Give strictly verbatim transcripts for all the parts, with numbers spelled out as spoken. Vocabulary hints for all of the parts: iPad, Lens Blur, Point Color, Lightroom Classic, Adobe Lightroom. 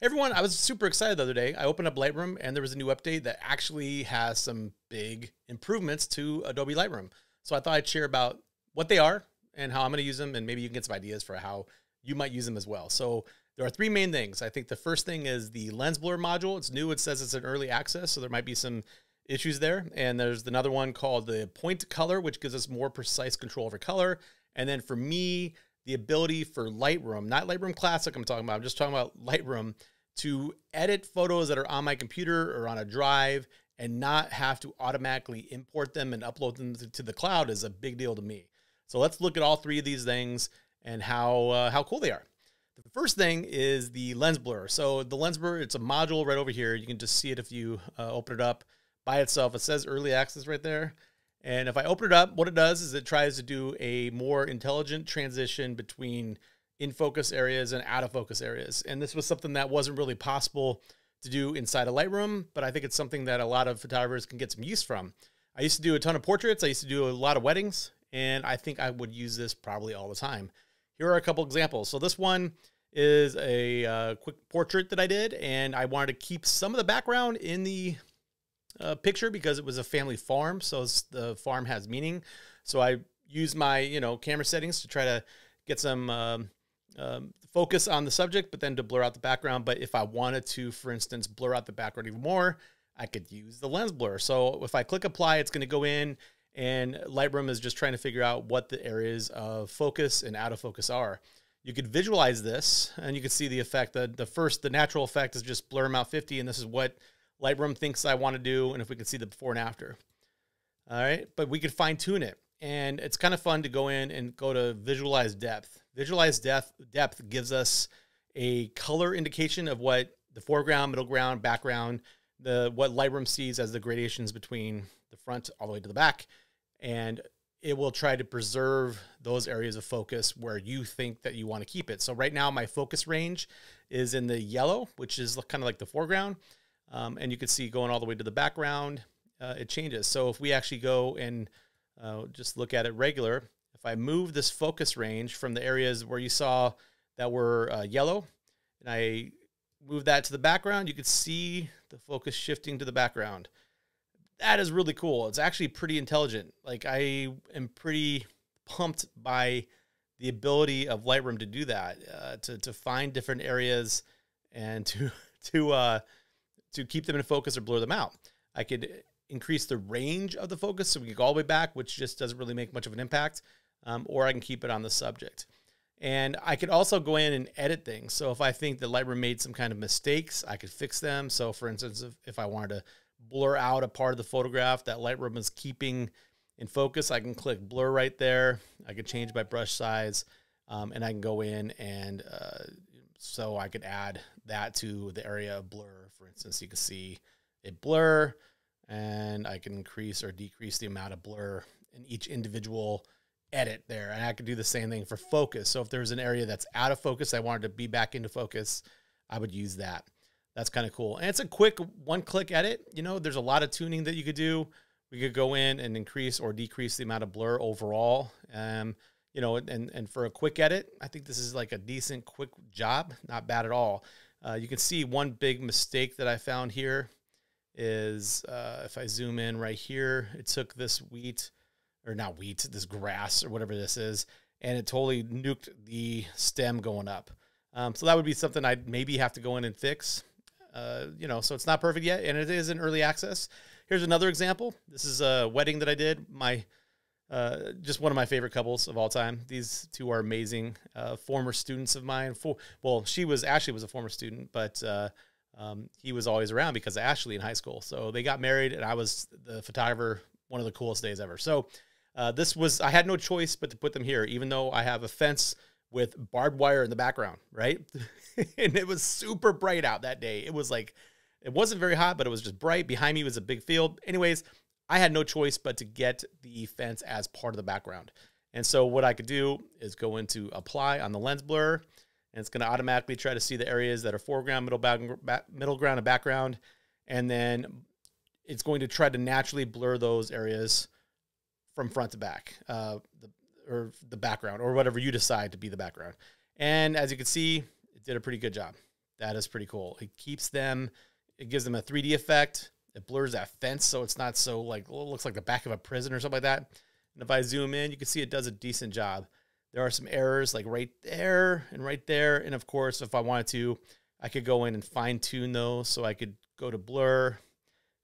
Hey everyone, I was super excited the other day. I opened up Lightroom and there was a new update that actually has some big improvements to Adobe Lightroom. So I thought I'd share about what they are and how I'm gonna use them, and maybe you can get some ideas for how you might use them as well. So there are three main things. I think the first thing is the Lens Blur module. It's new, it says it's an early access, so there might be some issues there. And there's another one called the Point Color, which gives us more precise control over color. And then for me, the ability for Lightroom, not Lightroom Classic I'm talking about, I'm just talking about Lightroom, to edit photos that are on my computer or on a drive and not have to automatically import them and upload them to the cloud is a big deal to me. So let's look at all three of these things and how, uh, how cool they are. The first thing is the Lens Blur. So the Lens Blur, it's a module right over here. You can just see it if you uh, open it up by itself. It says early access right there. And if I open it up, what it does is it tries to do a more intelligent transition between in focus areas and out of focus areas. And this was something that wasn't really possible to do inside of Lightroom, but I think it's something that a lot of photographers can get some use from. I used to do a ton of portraits. I used to do a lot of weddings, and I think I would use this probably all the time. Here are a couple examples. So this one is a uh, quick portrait that I did, and I wanted to keep some of the background in the Uh, picture because it was a family farm, so the farm has meaning. So I use my you know camera settings to try to get some um, um, focus on the subject, but then to blur out the background. But if I wanted to, for instance, blur out the background even more, I could use the Lens Blur. So if I click apply, it's going to go in, and Lightroom is just trying to figure out what the areas of focus and out of focus are. You could visualize this, and you can see the effect. The, the first, the natural effect is just blur them out fifty, and this is what Lightroom thinks I want to do, and if we can see the before and after. All right, but we could fine tune it. And it's kind of fun to go in and go to visualize depth. Visualize depth, depth gives us a color indication of what the foreground, middle ground, background, the what Lightroom sees as the gradations between the front all the way to the back. And it will try to preserve those areas of focus where you think that you want to keep it. So right now my focus range is in the yellow, which is kind of like the foreground. Um, and you can see going all the way to the background, uh, it changes. So if we actually go and uh, just look at it regular, if I move this focus range from the areas where you saw that were uh, yellow, and I move that to the background, you could see the focus shifting to the background. That is really cool. It's actually pretty intelligent. Like, I am pretty pumped by the ability of Lightroom to do that, uh, to, to find different areas and to, to, uh, to keep them in focus or blur them out. I could increase the range of the focus so we can go all the way back, which just doesn't really make much of an impact, um, or I can keep it on the subject. And I could also go in and edit things. So if I think that Lightroom made some kind of mistakes, I could fix them. So for instance, if, if I wanted to blur out a part of the photograph that Lightroom is keeping in focus, I can click blur right there. I could change my brush size, um, and I can go in and uh, so I could add that to the area of blur. For instance, you can see it blur, and I can increase or decrease the amount of blur in each individual edit there. And I could do the same thing for focus. So if there's an area that's out of focus, I wanted to be back into focus, I would use that. That's kind of cool. And it's a quick one click edit. You know, there's a lot of tuning that you could do. We could go in and increase or decrease the amount of blur overall. Um, You know, and, and for a quick edit, I think this is like a decent quick job, not bad at all. Uh, you can see one big mistake that I found here is uh, if I zoom in right here, it took this wheat, or not wheat, this grass or whatever this is, and it totally nuked the stem going up. Um, so that would be something I'd maybe have to go in and fix. Uh, you know, so it's not perfect yet, and it is in early access. Here's another example. This is a wedding that I did. My Uh, just one of my favorite couples of all time. These two are amazing, uh, former students of mine. For, well, she was Ashley was a former student, but uh, um, he was always around because of Ashley in high school. So they got married, and I was the photographer. One of the coolest days ever. So uh, this was, I had no choice but to put them here, even though I have a fence with barbed wire in the background, right? And it was super bright out that day. It was like, it wasn't very hot, but it was just bright. Behind me was a big field. Anyways, I had no choice but to get the fence as part of the background. And so what I could do is go into apply on the Lens Blur, and it's going to automatically try to see the areas that are foreground, middle, back, middle ground, and background. And then it's going to try to naturally blur those areas from front to back, uh, the, or the background, or whatever you decide to be the background. And as you can see, it did a pretty good job. That is pretty cool. It keeps them, it gives them a three D effect. It blurs that fence so it's not so like, looks like the back of a prison or something like that. And if I zoom in, you can see it does a decent job. There are some errors like right there and right there. And of course, if I wanted to, I could go in and fine tune those. So I could go to blur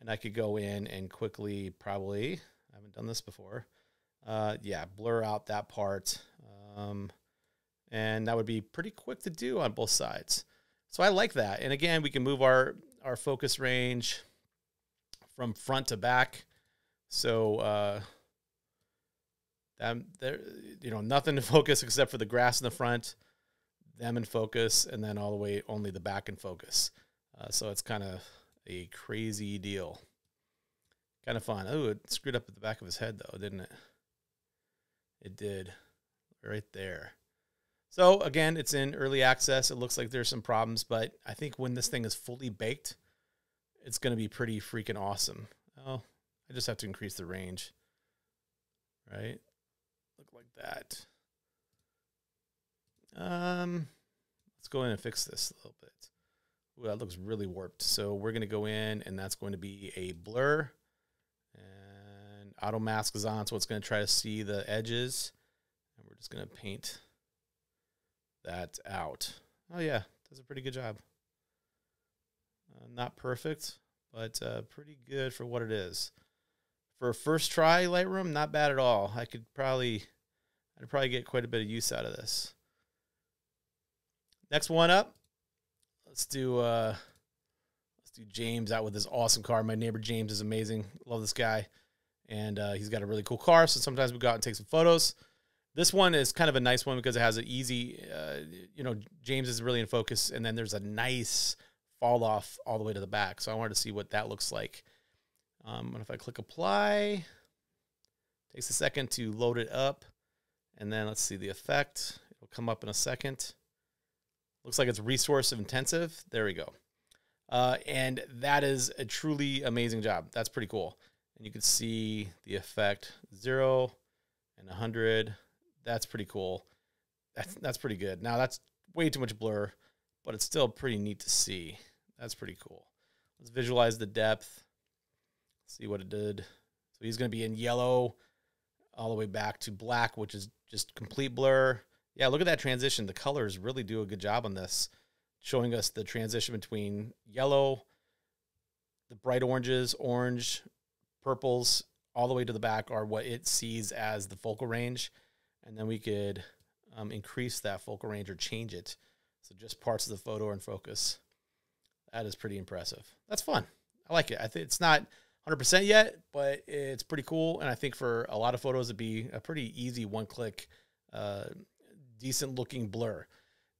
and I could go in and quickly, probably, I haven't done this before. Uh, yeah, blur out that part. Um, and that would be pretty quick to do on both sides. So I like that. And again, we can move our, our focus range from front to back. So, uh, Um, there, you know, nothing to focus except for the grass in the front, them in focus, and then all the way only the back in focus. Uh, so it's kind of a crazy deal. Kind of fun. Oh, it screwed up at the back of his head though, didn't it? It did. Right there. So again, it's in early access. It looks like there's some problems, but I think when this thing is fully baked, it's going to be pretty freaking awesome. Oh, I just have to increase the range. Right? Look like that. Um, let's go in and fix this a little bit. Ooh, that looks really warped. So we're going to go in, and that's going to be a blur. And auto mask is on, so it's going to try to see the edges. And we're just going to paint that out. Oh, yeah, does a pretty good job. Uh, not perfect, but uh, pretty good for what it is. For a first try Lightroom, not bad at all. I could probably, I'd probably get quite a bit of use out of this. Next one up, let's do, uh, let's do James out with this awesome car. My neighbor James is amazing. Love this guy. And uh, he's got a really cool car. So sometimes we go out and take some photos. This one is kind of a nice one because it has an easy, uh, you know, James is really in focus. And then there's a nice fall off all the way to the back. So I wanted to see what that looks like. Um, and if I click apply, it takes a second to load it up. And then let's see the effect. It'll come up in a second. Looks like it's resource intensive. There we go. Uh, and that is a truly amazing job. That's pretty cool. And you can see the effect zero and a hundred. That's pretty cool. That's, that's pretty good. Now that's way too much blur, but it's still pretty neat to see. That's pretty cool. Let's visualize the depth. See what it did. So he's going to be in yellow all the way back to black, which is just complete blur. Yeah, look at that transition. The colors really do a good job on this, showing us the transition between yellow, the bright oranges, orange, purples, all the way to the back are what it sees as the focal range. And then we could um, increase that focal range or change it. So just parts of the photo are in focus. That is pretty impressive. That's fun. I like it. I think it's not one hundred percent yet, but it's pretty cool. And I think for a lot of photos, it'd be a pretty easy one-click, uh, decent-looking blur.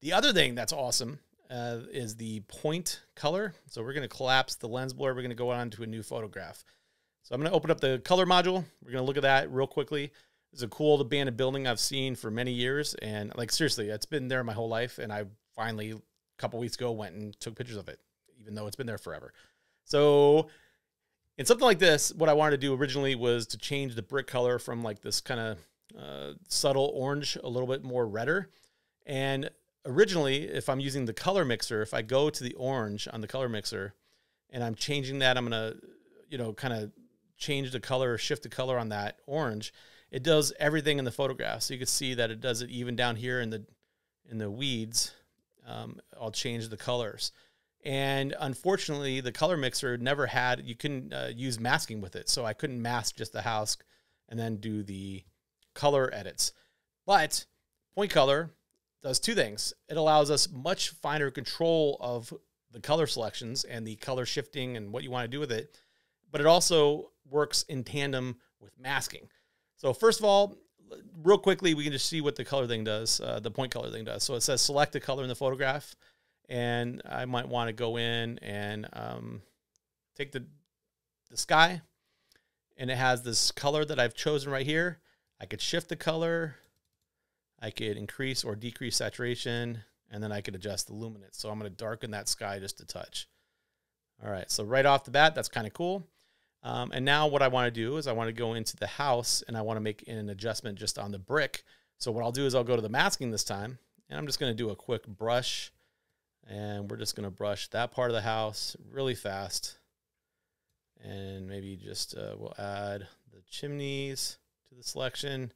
The other thing that's awesome uh, is the point color. So we're going to collapse the lens blur. We're going to go on to a new photograph. So I'm going to open up the color module. We're going to look at that real quickly. It's a cool abandoned building I've seen for many years. And, like, seriously, it's been there my whole life. And I finally, a couple weeks ago, went and took pictures of it, even though it's been there forever. So... and something like this, what I wanted to do originally was to change the brick color from like this kind of uh, subtle orange, a little bit more redder. And originally, if I'm using the color mixer, if I go to the orange on the color mixer and I'm changing that, I'm going to, you know, kind of change the color, shift the color on that orange. It does everything in the photograph. So you can see that it does it even down here in the, in the weeds. Um, I'll change the colors. And unfortunately, the color mixer never had, you couldn't uh, use masking with it. So I couldn't mask just the house and then do the color edits. But Point Color does two things. It allows us much finer control of the color selections and the color shifting and what you want to do with it. But it also works in tandem with masking. So first of all, real quickly, we can just see what the color thing does, uh, the Point Color thing does. So it says select a color in the photograph. And I might want to go in and um, take the, the sky. And it has this color that I've chosen right here. I could shift the color. I could increase or decrease saturation. And then I could adjust the luminance. So I'm going to darken that sky just a touch. All right. So right off the bat, that's kind of cool. Um, and now what I want to do is I want to go into the house. And I want to make an adjustment just on the brick. So what I'll do is I'll go to the masking this time. And I'm just going to do a quick brush. And we're just going to brush that part of the house really fast. And maybe just uh, we'll add the chimneys to the selection.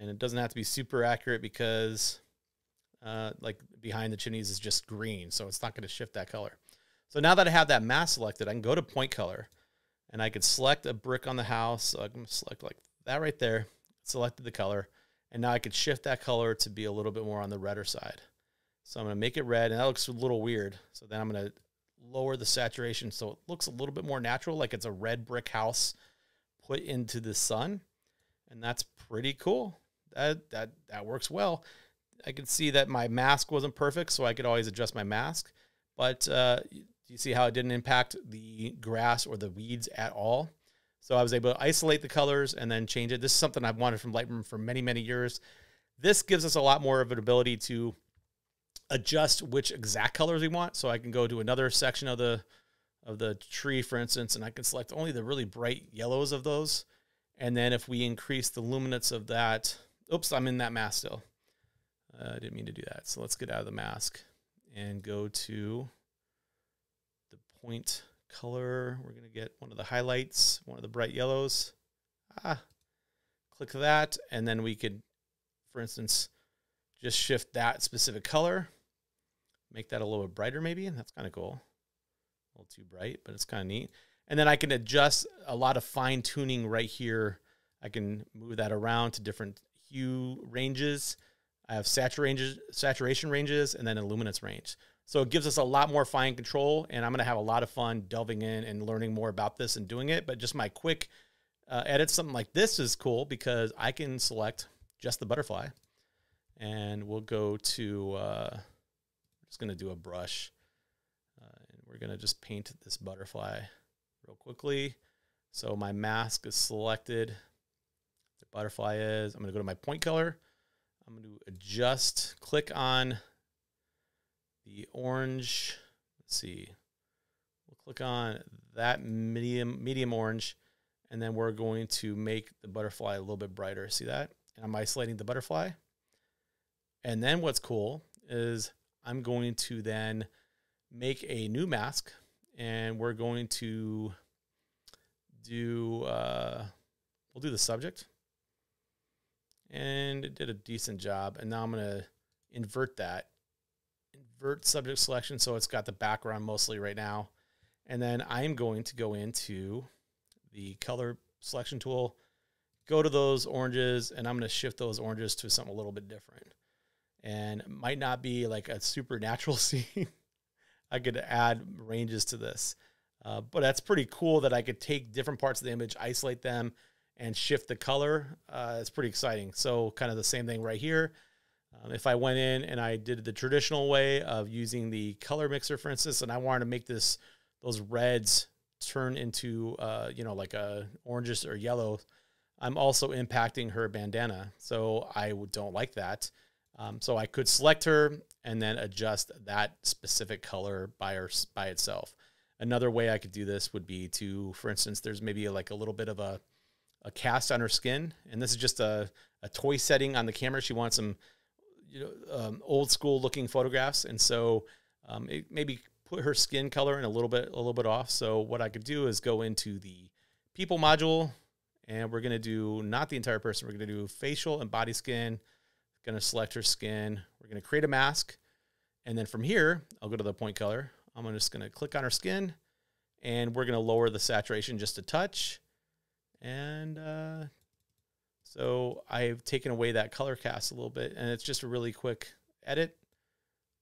And it doesn't have to be super accurate because uh, like behind the chimneys is just green. So it's not going to shift that color. So now that I have that mask selected, I can go to point color and I could select a brick on the house. So I'm going to select like that right there, selected the color. And now I could shift that color to be a little bit more on the redder side. So I'm going to make it red, and that looks a little weird. So then I'm going to lower the saturation so it looks a little bit more natural, like it's a red brick house put into the sun. And that's pretty cool. That, that, that works well. I can see that my mask wasn't perfect, so I could always adjust my mask. But uh, you see how it didn't impact the grass or the weeds at all? So I was able to isolate the colors and then change it. This is something I've wanted from Lightroom for many, many years. This gives us a lot more of an ability to adjust which exact colors we want. So I can go to another section of the, of the tree, for instance, and I can select only the really bright yellows of those. And then if we increase the luminance of that, oops, I'm in that mask still. Uh, I didn't mean to do that. So let's get out of the mask and go to the point color. We're going to get one of the highlights, one of the bright yellows. Ah, click that. And then we could, for instance, just shift that specific color, make that a little bit brighter maybe. And that's kind of cool. A little too bright, but it's kind of neat. And then I can adjust a lot of fine tuning right here. I can move that around to different hue ranges. I have saturation ranges and then a luminance range. So it gives us a lot more fine control, and I'm going to have a lot of fun delving in and learning more about this and doing it. But just my quick uh, edit, something like this is cool because I can select just the butterfly, and we'll go to, uh, I'm just going to do a brush, uh, and we're going to just paint this butterfly real quickly. So my mask is selected. The butterfly is, I'm going to go to my point color. I'm going to adjust, click on the orange. Let's see. We'll click on that medium, medium orange, and then we're going to make the butterfly a little bit brighter. See that? And I'm isolating the butterfly. And then what's cool is I'm going to then make a new mask, and we're going to do, uh, we'll do the subject. And it did a decent job. And now I'm going to invert that. Invert subject selection. So it's got the background mostly right now. And then I'm going to go into the color selection tool, go to those oranges, and I'm going to shift those oranges to something a little bit different. And it might not be like a supernatural scene. I could add ranges to this. Uh, but that's pretty cool that I could take different parts of the image, isolate them, and shift the color. Uh, it's pretty exciting. So kind of the same thing right here. Um, if I went in and I did the traditional way of using the color mixer, for instance, and I wanted to make this, those reds turn into, uh, you know, like a oranges or yellow, I'm also impacting her bandana. So I don't like that. Um, so I could select her and then adjust that specific color by, her, by itself. Another way I could do this would be to, for instance, there's maybe like a little bit of a, a cast on her skin. And this is just a, a toy setting on the camera. She wants some, you know, um, old school looking photographs. And so um, it maybe put her skin color in a little bit, a little bit off. So what I could do is go into the people module, and we're going to do not the entire person. We're going to do facial and body skin. Going to select her skin. We're going to create a mask. And then from here, I'll go to the point color. I'm just going to click on her skin, and we're going to lower the saturation just a touch. And uh, so I've taken away that color cast a little bit, and it's just a really quick edit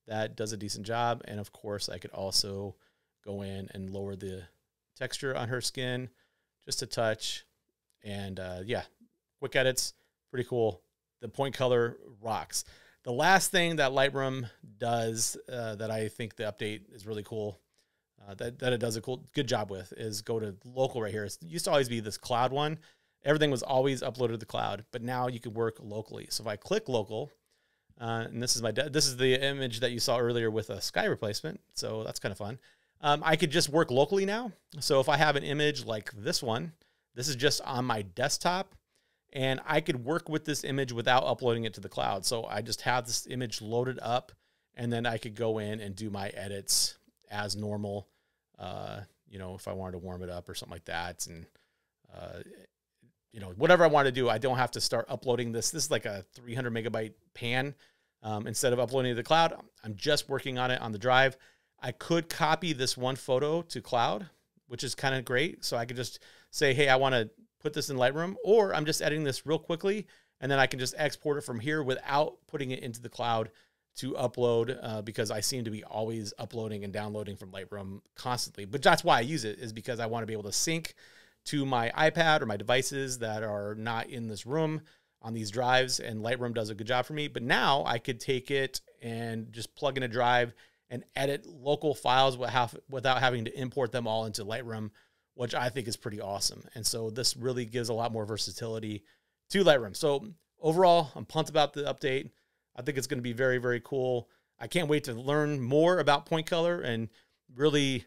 that does a decent job. And of course, I could also go in and lower the texture on her skin just a touch. And uh, yeah, quick edits, pretty cool. The point color rocks. The last thing that Lightroom does uh, that I think the update is really cool, Uh, that, that it does a cool, good job with, is go to local right here. It used to always be this cloud one. Everything was always uploaded to the cloud, but now you can work locally. So if I click local, uh, and this is my, this is the image that you saw earlier with a sky replacement. So that's kind of fun. Um, I could just work locally now. So if I have an image like this one, this is just on my desktop, and I could work with this image without uploading it to the cloud. So I just have this image loaded up, And then I could go in and do my edits as normal, uh, you know, if I wanted to warm it up or something like that. And, uh, you know, whatever I want to do, I don't have to start uploading this. This is like a three hundred megabyte pan. Um, instead of uploading to the cloud, I'm just working on it on the drive. I could copy this one photo to cloud, which is kind of great. So I could just say, hey, I want to put this in Lightroom, or I'm just editing this real quickly, and then I can just export it from here without putting it into the cloud to upload, uh, because I seem to be always uploading and downloading from Lightroom constantly. But that's why I use it, is because I want to be able to sync to my iPad or my devices that are not in this room on these drives, and Lightroom does a good job for me. But now I could take it and just plug in a drive and edit local files without having to import them all into Lightroom, which I think is pretty awesome. And so this really gives a lot more versatility to Lightroom. So overall, I'm pumped about the update. I think it's going to be very, very cool. I can't wait to learn more about Point Color and really,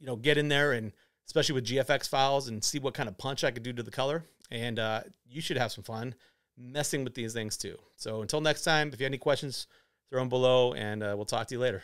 you know, get in there, and especially with G F X files, and see what kind of punch I could do to the color. And uh, you should have some fun messing with these things too. So until next time, if you have any questions, throw them below, and uh, we'll talk to you later.